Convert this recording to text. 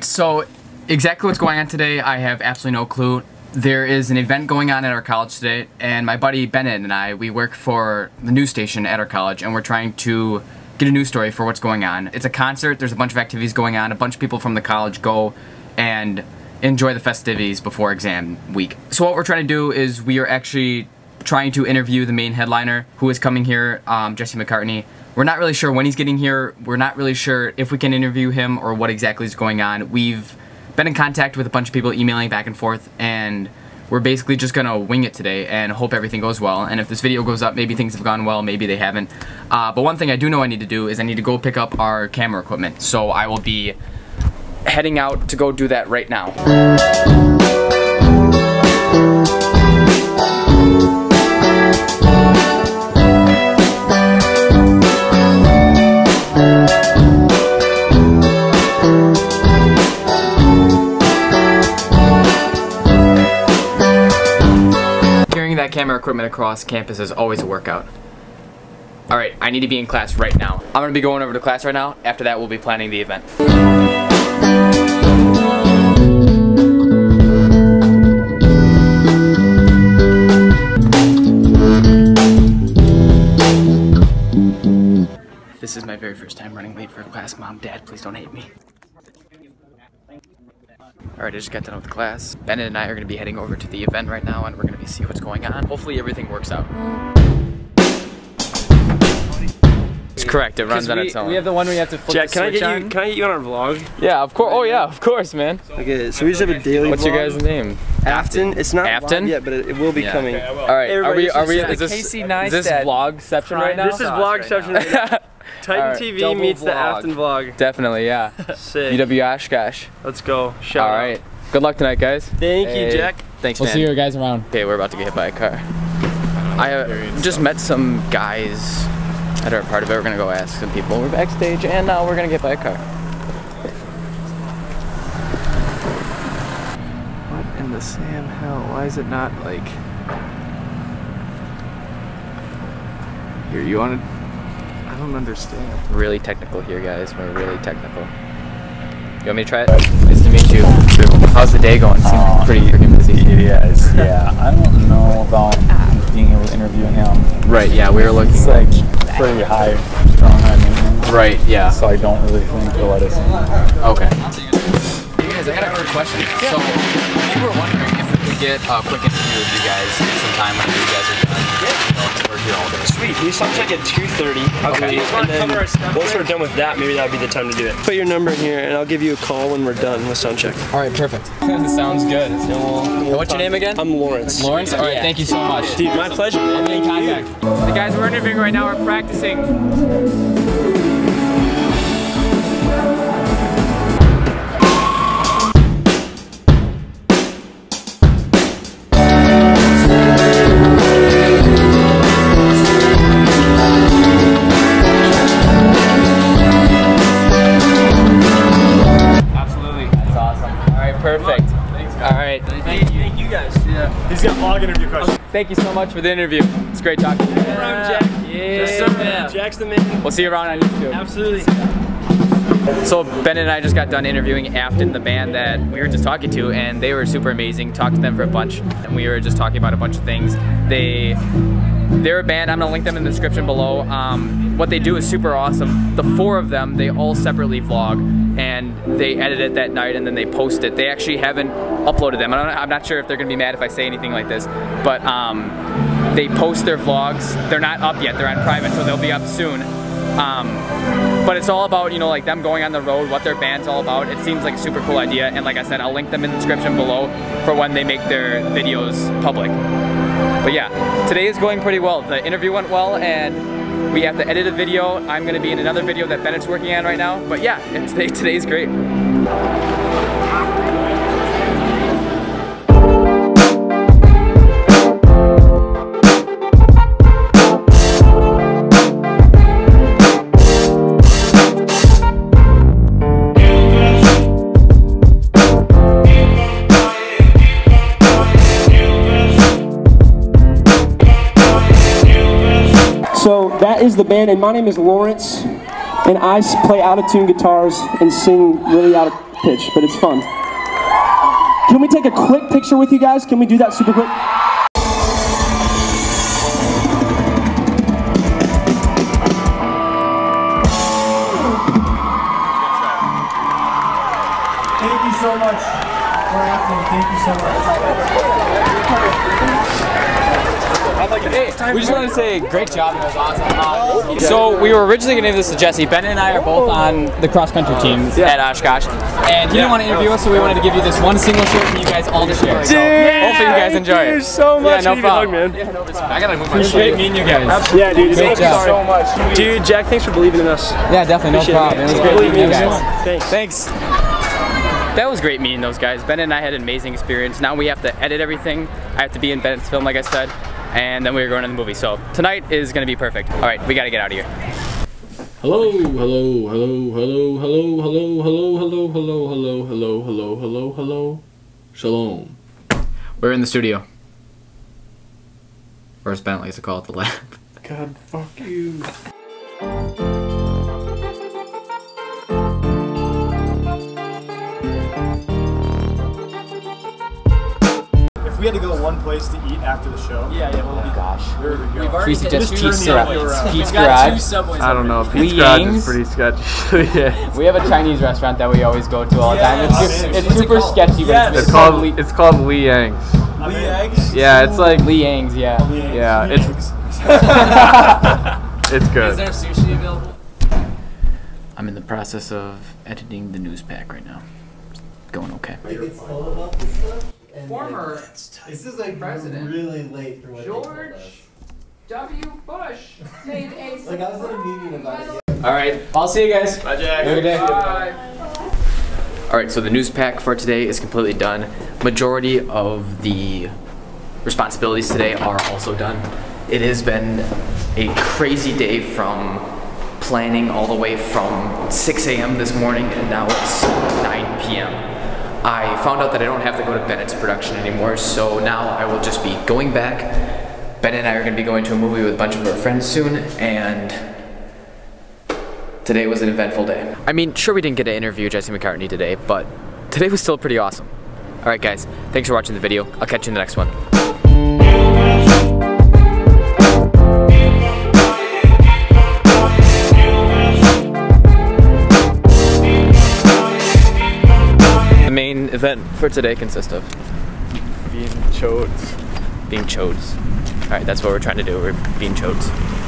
Alright, so exactly what's going on today, I have absolutely no clue. There is an event going on at our college today, and my buddy Bennett and I, we work for the news station at our college, and we're trying to get a news story for what's going on. It's a concert, there's a bunch of activities going on, a bunch of people from the college go and enjoy the festivities before exam week. So what we're trying to do is we are actually trying to interview the main headliner who is coming here, Jesse McCartney. We're not really sure when he's getting here. We're not really sure if we can interview him or what exactly is going on. We've been in contact with a bunch of people emailing back and forth, and we're basically just gonna wing it today and hope everything goes well. And if this video goes up, maybe things have gone well, maybe they haven't. But one thing I do know I need to do is I need to go pick up our camera equipment. So I will be heading out to go do that right now. Camera equipment across campus is always a workout. Alright, I need to be in class right now. I'm gonna be going over to class right now. After that, we'll be planning the event. This is my very first time running late for class. Mom, Dad, please don't hate me. Alright, I just got done with class. Bennett and I are going to be heading over to the event right now, and we're going to see what's going on. Hopefully everything works out. It's correct, it runs on its own. We have the one where you have to flip Jack, the switch on. Jack, can I get you on our vlog? Yeah, of course. Oh yeah, of course, man. Okay, so we just have a daily vlog. What's your guys' name? Afton. It's not Afton yet, but it will be coming. Okay, alright, is this vlogception right now? This is vlogception right now. Titan TV double meets vlog. The Afton vlog. Definitely, yeah. Sick. UW Oshkosh. Let's go. Shout out. All right. Good luck tonight, guys. Thank you, Jack. Thanks, man. We'll see you guys around. Okay, we're about to get hit by a car. I just met some guys that are a part of it. We're going to go ask some people. We're backstage, and now we're going to get by a car. What in the Sam hell? Why is it not, like... Here, you want to... I don't understand. Really technical here, guys. We're really technical. You want me to try it? Nice to meet you. How's the day going? Seems pretty freaking busy. Yes. Yeah. I don't know about being able to interview him. Right. Yeah. We were looking. It's like pretty high, strong. Right. Yeah. So I don't really think he'll let us in. Okay. Hey guys, I got a quick question. Yeah. So we were wondering if we could get a quick interview with you guys sometime when you guys are done. Yeah. Sweet, we start like at 2:30. Okay. And then once we're done with that, maybe that would be the time to do it. Put your number in here, and I'll give you a call when we're done with sound check. All right, perfect. This sounds good. What's your name again? I'm Lawrence. Lawrence. All right, thank you so much. Dude, my pleasure. I'm in contact. The guys we're interviewing right now are practicing. Perfect. Thanks, guys. All right. Thank you guys. Yeah. He's got vlog interview questions. Thank you so much for the interview. It's great talking to you. Yeah. Jack. Yeah. Jack's the man. We'll see you around on YouTube. Absolutely. So Ben and I just got done interviewing Afton, the band that we were just talking to, and they were super amazing. Talked to them for a bunch, and we were just talking about a bunch of things. They're a band, I'm gonna link them in the description below. What they do is super awesome. The four of them, they all separately vlog, and they edit it that night and then they post it. They actually haven't uploaded them. I'm not sure if they're gonna be mad if I say anything like this, but they post their vlogs. They're not up yet, they're on private, so they'll be up soon. But it's all about, you know, like them going on the road, what their band's all about. It seems like a super cool idea, and like I said, I'll link them in the description below for when they make their videos public. But yeah, today is going pretty well. The interview went well, and we have to edit a video. I'm gonna be in another video that Bennett's working on right now. But yeah, today's great. That is the band, and my name is Lawrence, and I play out-of-tune guitars and sing really out of pitch, but it's fun. Can we take a quick picture with you guys? Can we do that super quick? Thank you so much for Afton. Thank you so much. I'm like, hey, we just want to say great job. That was awesome. So we were originally going to give this to Jesse. Bennett and I are both on the cross-country team at Oshkosh. And he didn't want to interview us, so we wanted to give you this one single shirt for you guys all to share. So hopefully you guys enjoy it. Thank you so much. Yeah, no problem. Hug, man. Yeah, no problem. I gotta move my shirt. Me and you guys. Absolutely. Yeah, dude. Thank you so much. Dude, Jack, thanks for believing in us. Yeah, definitely. No problem. It was great meeting you guys. Thanks. That was great meeting those guys. Bennett and I had an amazing experience. Now we have to edit everything. I have to be in Bennett's film, like I said. And then we were going to the movie. So tonight is gonna be perfect. All right, we gotta get out of here. Hello, hello, hello, hello, hello, hello, hello, hello, hello, hello, hello, hello, hello, hello. Shalom. We're in the studio. Or as Bennett likes to call it, the lab. God, fuck you. If we had to go to one place to eat after the show, where would we go? We've already suggested Pete's Garage. Pete's Garage. I don't know. Pete's Garage is pretty sketchy. Yeah. We have a Chinese restaurant that we always go to all the time. It's super sketchy, but it's called Li Yang's. Li Yang's? Yeah, it's like Li Yang's. Yeah. It's good. Is there sushi available? I'm in the process of editing the news pack right now. It's going okay. It's all about this stuff. Former, this is like president. Really late for what George W. Bush made a. Like I was in a meeting about it. All right, I'll see you guys. Bye, Jack. Have a good day. Bye. All right, so the news pack for today is completely done. Majority of the responsibilities today are also done. It has been a crazy day from planning all the way from 6 a.m. this morning, and now it's 9 p.m. I found out that I don't have to go to Bennett's production anymore, so now I will just be going back. Bennett and I are going to be going to a movie with a bunch of our friends soon, and today was an eventful day. I mean, sure we didn't get to interview Jesse McCartney today, but today was still pretty awesome. Alright guys, thanks for watching the video. I'll catch you in the next one. Event for today consists of being chodes. Alright, that's what we're trying to do. We're being chodes.